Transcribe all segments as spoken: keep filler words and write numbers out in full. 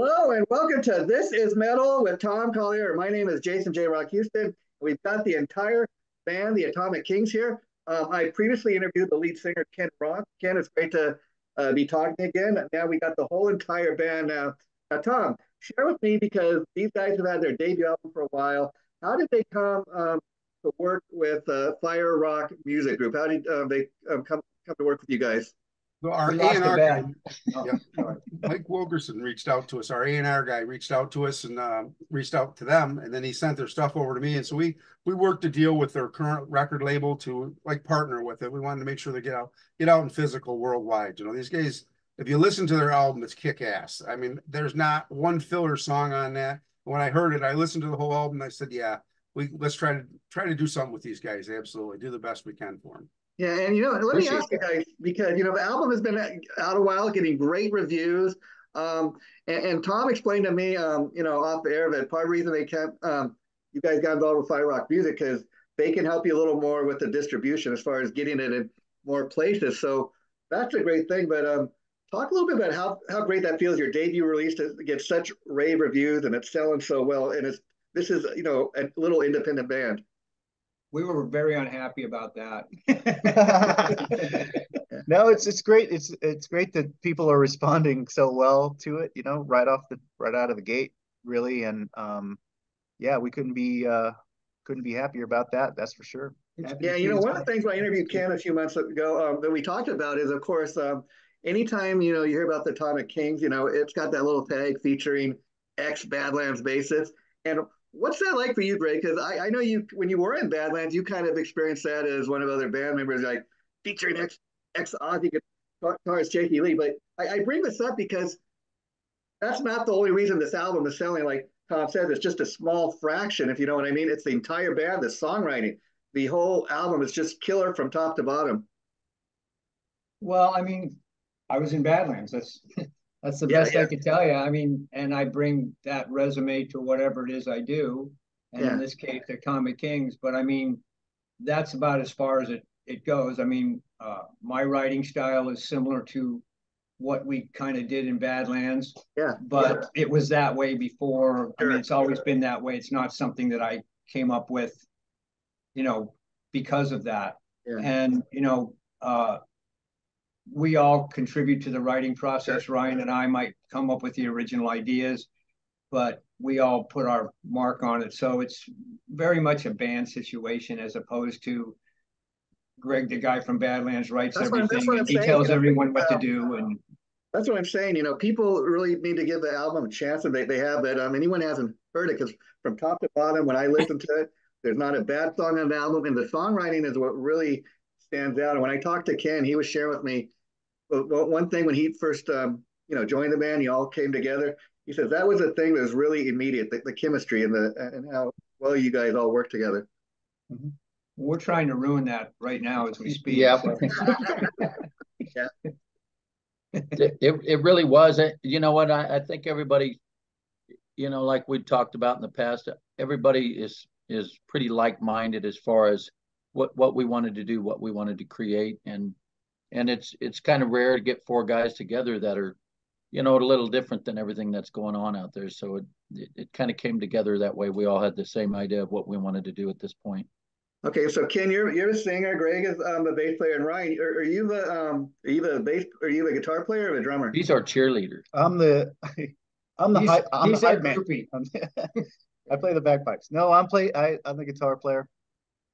Hello and welcome to This Is Metal with Tom Collier. My name is Jason J. Rock Houston. We've got the entire band, the Atomic Kings, here. Um, I previously interviewed the lead singer, Ken Ronk. Ken, it's great to uh, be talking again. Now we got the whole entire band now. Now, Tom, share with me, because these guys have had their debut album for a while. How did they come um, to work with uh, Fire Rock Music Group? How did uh, they um, come, come to work with you guys? Our A and R guy, yeah, Mike Wilkerson, reached out to us. Our A and R guy reached out to us and uh, reached out to them, and then he sent their stuff over to me. And so we we worked a deal with their current record label to like partner with it. We wanted to make sure they get out get out in physical worldwide. You know, these guys, if you listen to their album, it's kick ass. I mean, there's not one filler song on that. When I heard it, I listened to the whole album. And I said, yeah, we let's try to try to do something with these guys. Absolutely, do the best we can for them. Yeah, and you know, let Appreciate me ask you guys, because, you know, the album has been out a while, getting great reviews. Um, and, and Tom explained to me, um, you know, off the air, that part of the reason they kept, um, you guys got involved with Fire Rock Music, because they can help you a little more with the distribution as far as getting it in more places. So that's a great thing. But um, talk a little bit about how, how great that feels. Your debut release gets such rave reviews, and it's selling so well. And it's this is, you know, a little independent band. We were very unhappy about that. No, it's it's great. It's it's great that people are responding so well to it, you know, right off the right out of the gate, really. And um, yeah, we couldn't be uh, couldn't be happier about that. That's for sure. Yeah, you know, one of the things when I interviewed Ken a few months ago um, that we talked about is, of course, um, anytime you know you hear about the Atomic Kings, you know, it's got that little tag featuring ex Badlands bassist. And what's that like for you, Ray? Because I, I know you, when you were in Badlands, you kind of experienced that as one of the other band members, like featuring ex, ex Ozzy guitarist Jakey Lee. But I, I bring this up because that's not the only reason this album is selling. Like Tom says, it's just a small fraction, if you know what I mean. It's the entire band, the songwriting. The whole album is just killer from top to bottom. Well, I mean, I was in Badlands. That's... That's the yeah, best yeah. I could tell you. I mean, and I bring that resume to whatever it is I do. And yeah. in this case, the Atomic Kings. But I mean, that's about as far as it, it goes. I mean, uh, my writing style is similar to what we kind of did in Badlands. Yeah. But yeah. it was that way before. Sure. I mean, it's always sure. been that way. It's not something that I came up with, you know, because of that. Yeah. And, you know, uh, we all contribute to the writing process. Sure. Ryan and I might come up with the original ideas, but we all put our mark on it. So it's very much a band situation, as opposed to Greg, the guy from Badlands, writes that's everything. What, and he saying. tells you know, everyone what to do. And that's what I'm saying. You know, people really need to give the album a chance, and they, they have that. Um, anyone hasn't heard it, because from top to bottom, when I listen to it, there's not a bad song on the album, and the songwriting is what really stands out. And when I talked to Ken, he was sharing with me one thing when he first, um, you know, joined the band, you all came together. He says that was a thing that was really immediate, the, the chemistry and the and how well you guys all work together. Mm-hmm. We're trying to ruin that right now as we speak. Yeah, so. yeah. It, it really was. You know what? I, I think everybody, you know, like we talked about in the past, everybody is is pretty like-minded as far as what what we wanted to do, what we wanted to create, and. And it's it's kind of rare to get four guys together that are, you know, a little different than everything that's going on out there. So it, it, it kind of came together that way. We all had the same idea of what we wanted to do at this point. Okay, so Ken, you're you're a singer. Greg is um, a bass player, and Ryan, are, are you the um are you the bass? Are you the guitar player or the drummer? He's our cheerleader. I'm the I'm the he's, high, I'm he's the hype man. I play the bagpipes. No, I'm play I I'm the guitar player.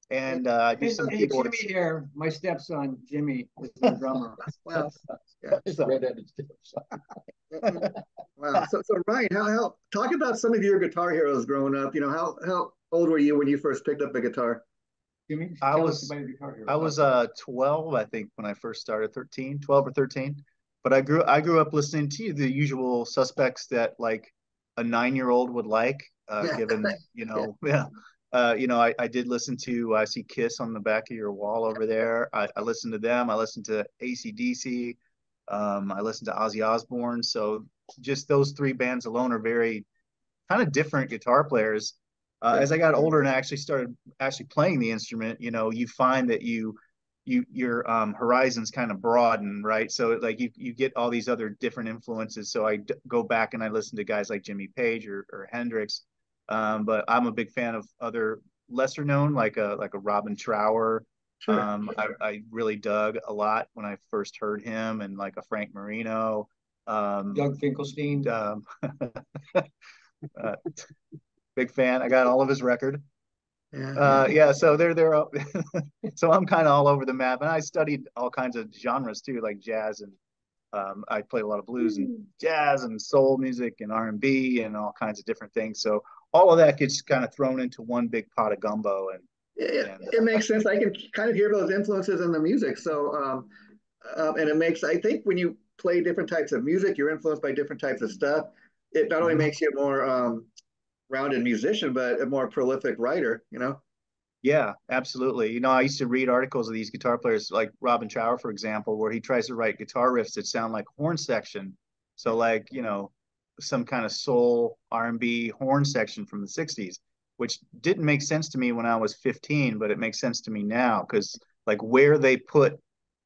And uh, do some keyboards. Jimmy here, my stepson Jimmy, is the drummer. Wow, yeah. Wow. So, so Ryan, how, how talk about some of your guitar heroes growing up? You know, how how old were you when you first picked up the guitar? Jimmy, I was guitar hero. I was uh twelve, I think, when I first started. thirteen, twelve or thirteen. But I grew I grew up listening to the usual suspects that like a nine year old would like, uh, yeah. given you know, yeah. yeah. Uh, you know, I, I did listen to, I see Kiss on the back of your wall over there. I, I listened to them. I listened to A C D C. Um, I listened to Ozzy Osbourne. So just those three bands alone are very kind of different guitar players. Uh, as I got older and I actually started actually playing the instrument, you know, you find that you you your um, horizons kind of broaden, right? So like you you get all these other different influences. So I d go back and I listen to guys like Jimmy Page or, or Hendrix, um, but I'm a big fan of other lesser known, like a like a Robbin Trower. Sure. Um, I, I really dug a lot when I first heard him, and like a Frank Marino, um, Doug Finkelstein. Um, uh, big fan. I got all of his record. Yeah. Uh, yeah. So they're they're all so I'm kind of all over the map, and I studied all kinds of genres too, like jazz, and um, I played a lot of blues mm. and jazz and soul music and R and B and all kinds of different things. So all of that gets kind of thrown into one big pot of gumbo, and It, it makes sense. I can kind of hear those influences in the music. So, um, um, and it makes, I think when you play different types of music, you're influenced by different types of stuff. It not only makes you a more um, rounded musician, but a more prolific writer, you know? Yeah, absolutely. You know, I used to read articles of these guitar players, like Robbin Trower, for example, where he tries to write guitar riffs that sound like horn section. So like, you know, some kind of soul R and B horn section from the sixties. Which didn't make sense to me when I was fifteen, but it makes sense to me now, because like where they put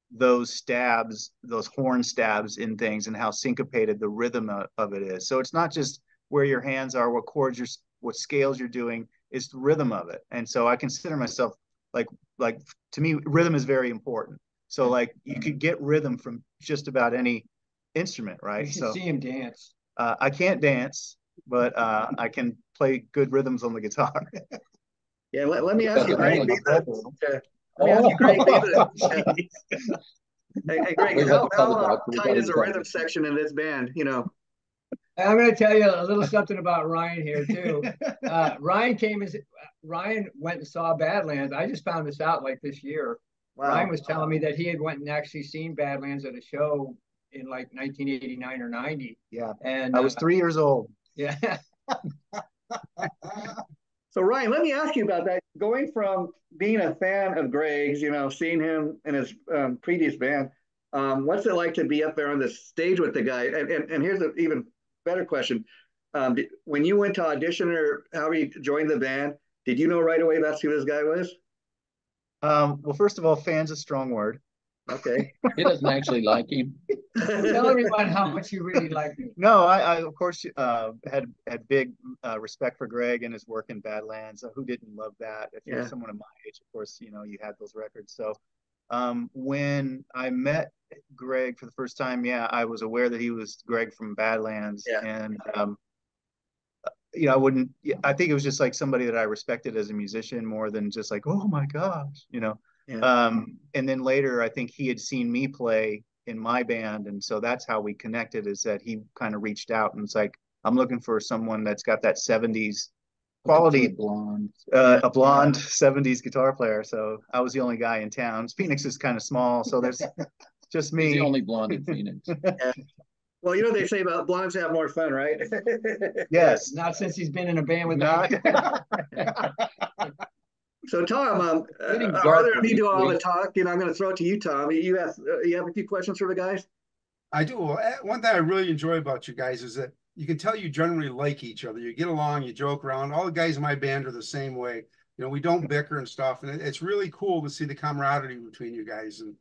those stabs, those horn stabs in things, and how syncopated the rhythm of it is. So it's not just where your hands are, what chords you're, what scales you're doing, it's the rhythm of it. And so I consider myself like, like to me, rhythm is very important. So like you could get rhythm from just about any instrument, right? You should so, see him dance. Uh, I can't dance, but uh, I can play good rhythms on the guitar. Yeah, let, let me ask you, Greg. Hey, Greg, how, how uh, tight is the rhythm section in this band, you know? I'm going to tell you a little something about Ryan here, too. Uh, Ryan came as, Ryan went and saw Badlands. I just found this out like this year. Wow. Ryan was telling me that he had went and actually seen Badlands at a show in like nineteen eighty-nine or ninety. Yeah, and I was uh, three years old. Yeah. So Ryan, let me ask you about that. Going from being a fan of Greg's, you know, seeing him in his um, previous band, um, what's it like to be up there on the stage with the guy? And and, and here's an even better question: um, did, when you went to audition or how he joined the band, did you know right away that's who this guy was? Um, well, first of all, fan's a strong word. Okay. He doesn't actually like him. Tell everyone how much you really like him. No, I, I of course uh, had had big uh, respect for Greg and his work in Badlands. Uh, who didn't love that? If you're yeah. someone of my age, of course, you know, you had those records. So um, when I met Greg for the first time, yeah, I was aware that he was Greg from Badlands. Yeah. And, um, you know, I wouldn't, I think it was just like somebody that I respected as a musician more than just like, oh my gosh, you know. Yeah. Um, and then later, I think he had seen me play in my band. And so that's how we connected, is that he kind of reached out and it's like, I'm looking for someone that's got that seventies quality, blonde, uh, a blonde yeah. seventies guitar player. So I was the only guy in town. Phoenix is kind of small. So there's just me. He's the only blonde in Phoenix. Yeah. Well, you know, they say about blondes have more fun, right? Yes. Not since he's been in a band with Not. So Tom, um, uh, rather than me do all the talk, you know, I'm going to throw it to you, Tom. You have uh, you have a few questions for the guys? I do. One thing I really enjoy about you guys is that you can tell you generally like each other. You get along, you joke around. All the guys in my band are the same way. You know, we don't bicker and stuff, and it's really cool to see the camaraderie between you guys. And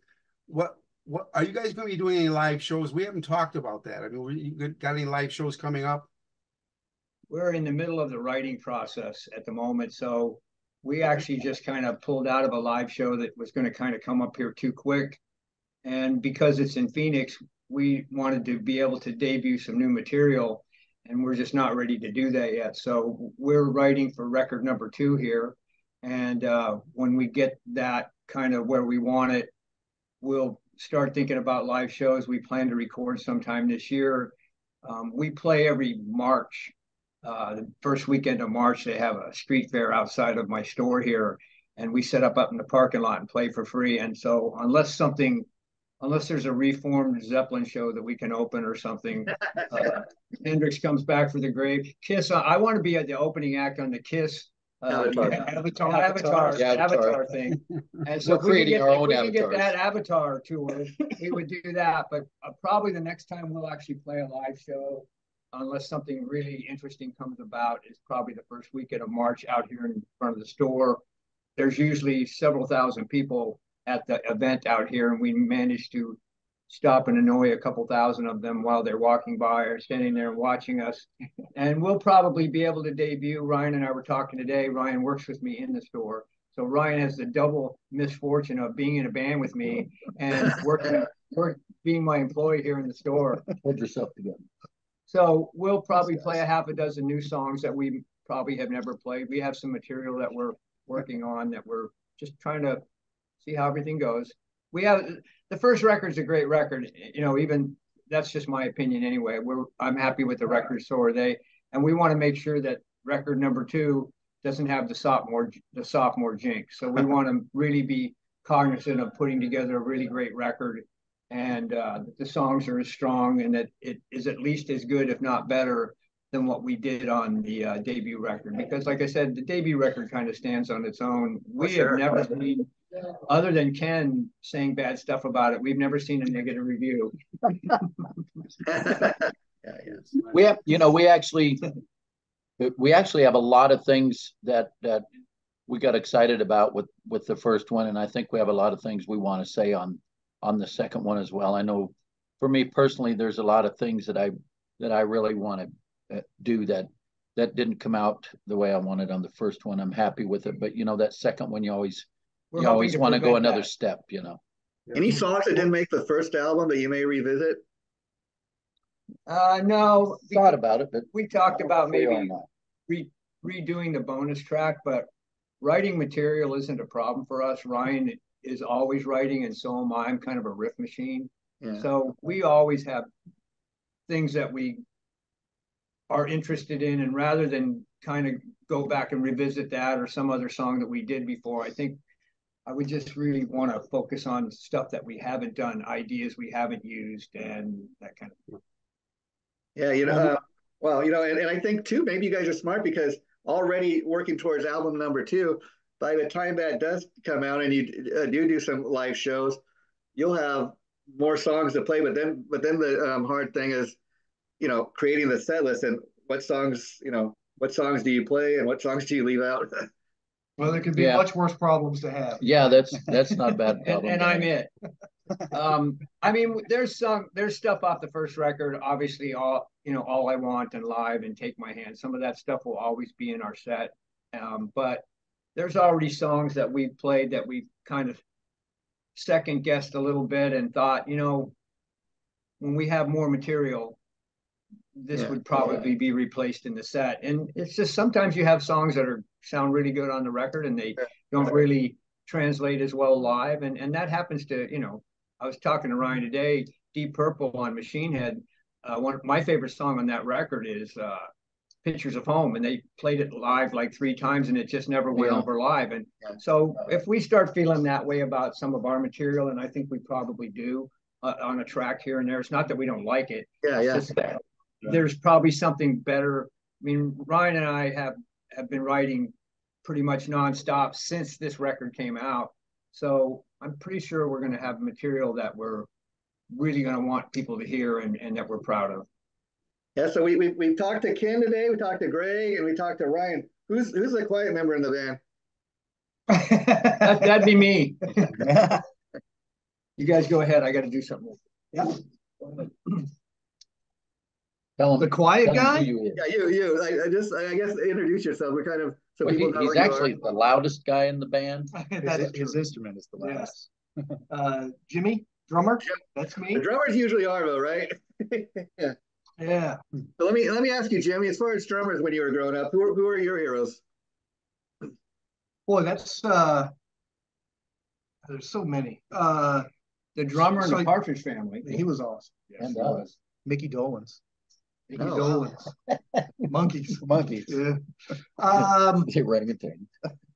what what are you guys going to be doing any live shows? We haven't talked about that. I mean, we, you got any live shows coming up? We're in the middle of the writing process at the moment, so. We actually just kind of pulled out of a live show that was going to kind of come up here too quick. And because it's in Phoenix, we wanted to be able to debut some new material, and we're just not ready to do that yet. So we're writing for record number two here. And uh, when we get that kind of where we want it, we'll start thinking about live shows. We plan to record sometime this year. Um, we play every March. Uh, the first weekend of March, they have a street fair outside of my store here, and we set up up in the parking lot and play for free. And so unless something, unless there's a reformed Zeppelin show that we can open or something, uh, Hendrix comes back for the grave. Kiss, I, I want to be at the opening act on the Kiss uh, Avatar. Avatar, Avatar, yeah, Avatar. Avatar thing. And so we're if creating we get, our if own we avatars. Get that Avatar tour, we would do that. But uh, probably the next time we'll actually play a live show, unless something really interesting comes about, is probably the first weekend of March out here in front of the store. There's usually several thousand people at the event out here, and we managed to stop and annoy a couple thousand of them while they're walking by or standing there watching us. And we'll probably be able to debut. Ryan and I were talking today. Ryan works with me in the store. So Ryan has the double misfortune of being in a band with me and working, work, being my employee here in the store. Hold yourself together. So we'll probably play a half a dozen new songs that we probably have never played. We have some material that we're working on that we're just trying to see how everything goes. We have the first record's a great record, you know. Even that's just my opinion anyway. We're I'm happy with the record, so are they, and we want to make sure that record number two doesn't have the sophomore the sophomore jinx. So we want to really be cognizant of putting together a really great record, and uh, that the songs are as strong, and that it is at least as good, if not better, than what we did on the uh, debut record. Because, like I said, the debut record kind of stands on its own. We have sure. never seen. Other than Ken saying bad stuff about it, we've never seen a negative review. We have, you know, we actually, we actually have a lot of things that that we got excited about with with the first one, and I think we have a lot of things we want to say on on the second one as well. I know, for me personally, there's a lot of things that I that I really want to do that that didn't come out the way I wanted on the first one. I'm happy with it, but you know, that second one, you always. We're you always want to go another that. step, you know. Any songs that didn't make the first album that you may revisit? Uh, no. We thought about it, but we talked about maybe re redoing the bonus track, but writing material isn't a problem for us. Ryan is always writing, and so am I. I'm kind of a riff machine. Yeah. So we always have things that we are interested in, and rather than kind of go back and revisit that or some other song that we did before, I think I would just really want to focus on stuff that we haven't done, ideas we haven't used, and that kind of thing. Yeah, you know, uh, well, you know, and, and I think, too, maybe you guys are smart, because already working towards album number two, by the time that does come out and you uh, do do some live shows, you'll have more songs to play. But then, but then the um, hard thing is, you know, creating the set list and what songs, you know, what songs do you play and what songs do you leave out? Well, there could be yeah. much worse problems to have. Yeah, that's that's not a bad problem. and, and I'm it. Um, I mean, there's some there's stuff off the first record. Obviously, all you know, all I want and live and take my hand. Some of that stuff will always be in our set. Um, but there's already songs that we've played that we've kind of second guessed a little bit and thought, you know, when we have more material, this yeah, would probably yeah. be replaced in the set. And it's just sometimes you have songs that are sound really good on the record and they don't really translate as well live. And and that happens to, you know, I was talking to Ryan today, Deep Purple on Machine Head. Uh, one of my favorite song on that record is uh, Pictures of Home. And they played it live like three times and it just never went yeah. over live. And yeah. so if we start feeling that way about some of our material, and I think we probably do uh, on a track here and there, it's not that we don't like it. Yeah, yeah. It's just that there's probably something better. I mean, Ryan and I have, have been writing pretty much nonstop since this record came out. So I'm pretty sure we're going to have material that we're really going to want people to hear and, and that we're proud of. Yeah, so we, we, we talked to Ken today, we talked to Greg, and we talked to Ryan. Who's who's the quiet member in the band? that, that'd be me. You guys go ahead. I got to do something. Yeah. Tell him, the quiet guy? You yeah, you, you. I, I just, I guess, introduce yourself. We're kind of, so well, people he, know He's actually the loudest guy in the band. his, his, his instrument is the loudest. Yes. Uh, Jimmy, drummer, yeah. that's me. The drummers usually are, though, right? yeah. Yeah. So let me let me ask you, Jimmy, as far as drummers when you were growing up, who were, who were your heroes? Boy, that's, uh, there's so many. Uh, the drummer so, in so the Partridge Family. He was awesome. Yes, and he was. was. Mickey Dolenz. Mickey oh. Dolenz. Monkeys. Monkeys. Yeah. Um,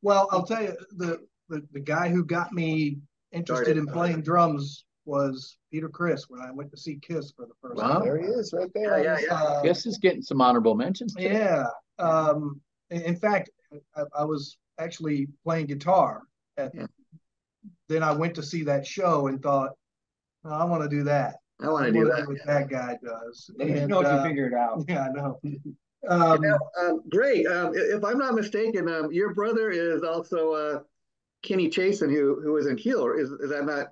well, I'll tell you, the, the, the guy who got me interested in playing drums was Peter Criss when I went to see Kiss for the first wow. time. There he is, right there. Yeah, yeah, yeah. Uh, Kiss is getting some honorable mentions too. Yeah. Um, in fact, I, I was actually playing guitar. At, yeah. Then I went to see that show and thought, oh, I want to do that. I want to do that. What that guy does. And, you know, if uh, you figure it out. Yeah, I know. Um, you know um, great. Um, if I'm not mistaken, um, your brother is also uh, Kenny Chaisson, who who was in Keeler. Is is that not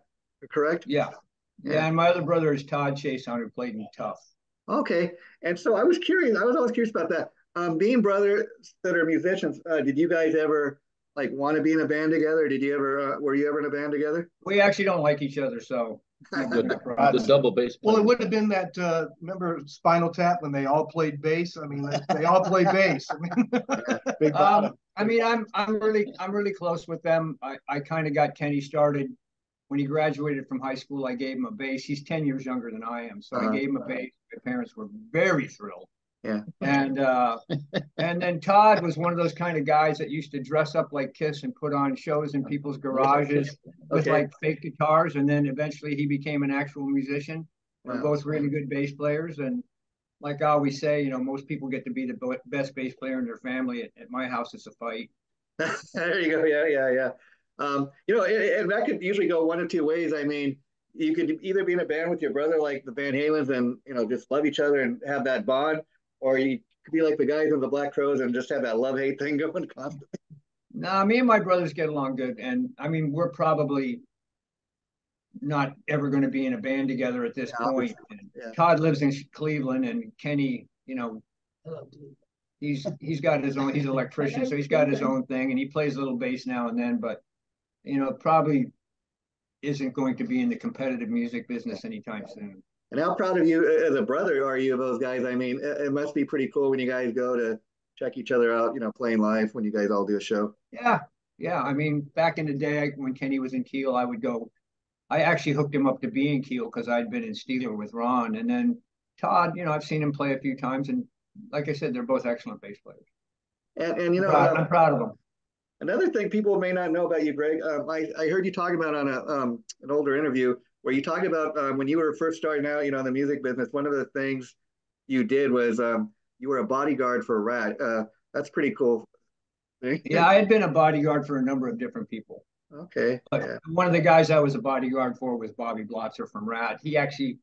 correct? Yeah. yeah, yeah. And my other brother is Todd Chaisson, who played in Tough. Okay, and so I was curious. I was always curious about that. Um, being brothers that are musicians, uh, did you guys ever like want to be in a band together? Did you ever? Uh, were you ever in a band together? We actually don't like each other, so. The, the double bass. Player. Well, it would have been that. Uh, remember Spinal Tap when they all played bass? I mean, like, they all play bass. I mean, um, I mean, I'm I'm really I'm really close with them. I, I kind of got Kenny started when he graduated from high school. I gave him a bass. He's ten years younger than I am, so uh, I gave him a bass. My parents were very thrilled. Yeah. And uh, and then Todd was one of those kind of guys that used to dress up like Kiss and put on shows in people's garages okay. with like fake guitars. And then eventually he became an actual musician. Wow. We're both really good bass players. And like I always say, you know, most people get to be the best bass player in their family. At, at my house, it's a fight. There you go. Yeah, yeah, yeah. Um, you know, and that could usually go one of two ways. I mean, you could either be in a band with your brother like the Van Halens and, you know, just love each other and have that bond. Or you could be like the guys in the Black Crows and just have that love-hate thing going constantly. Nah, me and my brothers get along good. And, I mean, we're probably not ever going to be in a band together at this yeah, point. Yeah. Todd lives in Cleveland, and Kenny, you know, he's he's got his own – he's an electrician, so he's got his own thing. And he plays a little bass now and then, but, you know, probably isn't going to be in the competitive music business anytime soon. And how proud of you as a brother are you of those guys? I mean, it must be pretty cool when you guys go to check each other out, you know, playing live when you guys all do a show. Yeah. Yeah. I mean, back in the day when Kenny was in Kiel, I would go, I actually hooked him up to being Kiel because I'd been in Steeler with Ron. And then Todd, you know, I've seen him play a few times. And like I said, they're both excellent bass players. And, and you know, I'm proud, uh, I'm proud of them. Another thing people may not know about you, Greg, um, I, I heard you talking about on a, um, an older interview where you talked about um, when you were first starting out, you know, in the music business, one of the things you did was um, you were a bodyguard for Ratt. Uh, that's pretty cool. Yeah, I had been a bodyguard for a number of different people. Okay. But yeah. One of the guys I was a bodyguard for was Bobby Blotzer from Ratt. He actually,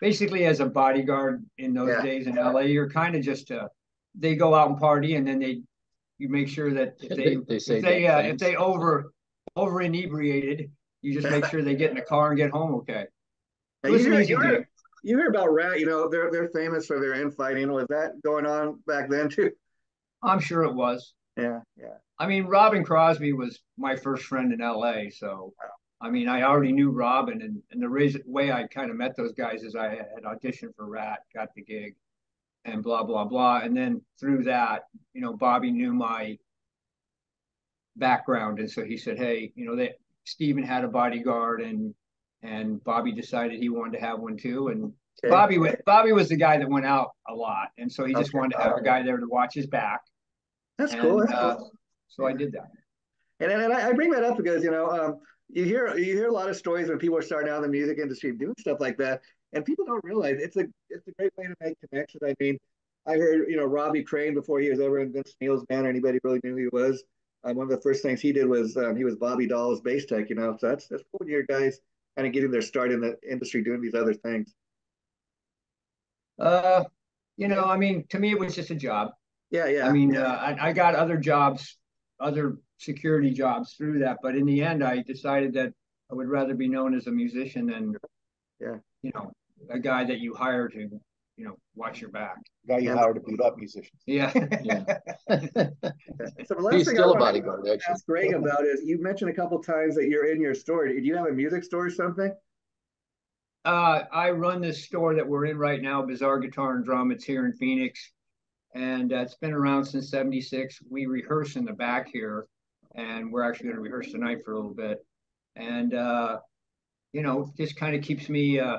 basically as a bodyguard in those yeah. days in L A, you're kind of just, a, they go out and party and then they, you make sure that if they they, they, say if, they uh, if they over over inebriated, you just make sure they get in the car and get home okay. You hear, you, hear, you hear about Ratt, you know, they're they're famous for their infighting. Was that going on back then too? I'm sure it was. Yeah, yeah. I mean, Robbin Crosby was my first friend in L A, so wow. I mean, I already knew Robbin, and and the reason, way I kind of met those guys is I had auditioned for Ratt, got the gig, and blah, blah, blah. And then through that, you know, Bobby knew my background. And so he said, hey, you know, that Steven had a bodyguard and and Bobby decided he wanted to have one too. And okay. Bobby, was, Bobby was the guy that went out a lot. And so he just okay. wanted to have a guy there to watch his back. That's and, cool. That's uh, cool. So I did that. And, and I bring that up because, you know, um, you hear you hear a lot of stories when people are starting out in the music industry doing stuff like that. And people don't realize it's a it's a great way to make connections. I mean, I heard, you know, Robbie Crane before he was ever in Vince Neil's band or anybody really knew who he was. Um, one of the first things he did was um, he was Bobby Doll's bass tech, you know. So that's that's cool to hear guys kind of getting their start in the industry doing these other things. Uh, you know, I mean, to me it was just a job. Yeah, yeah. I mean, yeah. Uh, I, I got other jobs, other security jobs through that, but in the end, I decided that I would rather be known as a musician than, yeah, you know, a guy that you hire to, you know, watch your back. The guy you yeah. hire to beat up musicians. Yeah. yeah. So the last He's thing still I a bodyguard, to actually. Ask Greg about is you mentioned a couple times that you're in your store. Do you have a music store or something? Uh, I run this store that we're in right now, Bizarre Guitar and Drum. It's here in Phoenix, and uh, it's been around since seventy-six. We rehearse in the back here, and we're actually going to rehearse tonight for a little bit. And, uh, you know, just kind of keeps me uh,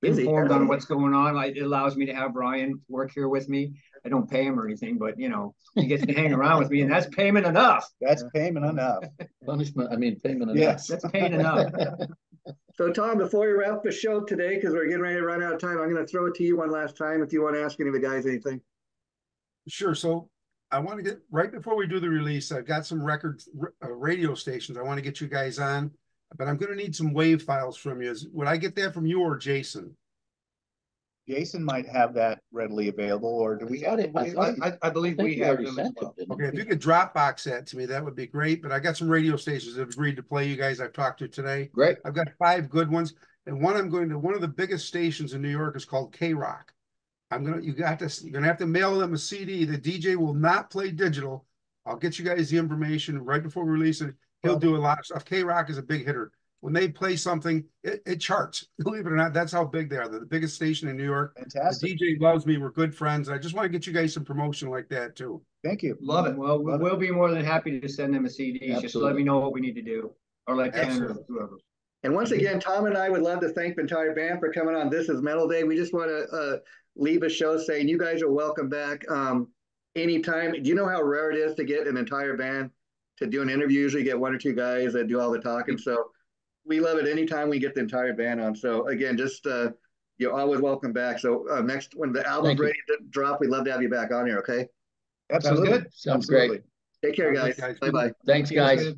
informed on what's going on. Like, it allows me to have Ryan work here with me. I don't pay him or anything, but, you know, he gets to hang around with me, and that's payment enough. That's payment enough. Punishment, I mean, payment enough. Yes, that's payment enough. So, Tom, before we wrap the show today, because we're getting ready to run out of time, I'm going to throw it to you one last time if you want to ask any of the guys anything. Sure. So I want to get, right before we do the release, I've got some record uh, radio stations I want to get you guys on. But I'm going to need some wave files from you. Would I get that from you or Jason? Jason might have that readily available, or do we? I, it, I, I, I, I believe I we have them as well. It, okay, if you could Dropbox that to me, that would be great. But I got some radio stations that have agreed to play you guys. I've talked to today. Great. I've got five good ones, and one I'm going to. One of the biggest stations in New York is called K-Rock. I'm gonna. You got to. You're gonna have to mail them a C D. The D J will not play digital. I'll get you guys the information right before we release it. He'll do a lot of stuff. K-Rock is a big hitter. When they play something, it, it charts. Believe it or not, that's how big they are. They're the biggest station in New York. Fantastic. The D J loves me. We're good friends. I just want to get you guys some promotion like that, too. Thank you. Love it. Well, love we'll it. be more than happy to send them a C D. Absolutely. Just let me know what we need to do. Or like Ken or whoever. And once again, Tom and I would love to thank the entire band for coming on This Is Metal Day. We just want to uh, leave a show saying you guys are welcome back um, anytime. Do you know how rare it is to get an entire band to do an interview? Usually get one or two guys that do all the talking. So we love it anytime we get the entire band on. So again, just uh, you're always welcome back. So uh, next when the album's ready to drop, we'd love to have you back on here. Okay. Absolutely. Sounds good. Sounds Absolutely. great. Take care, guys. Bye bye. Thanks, guys.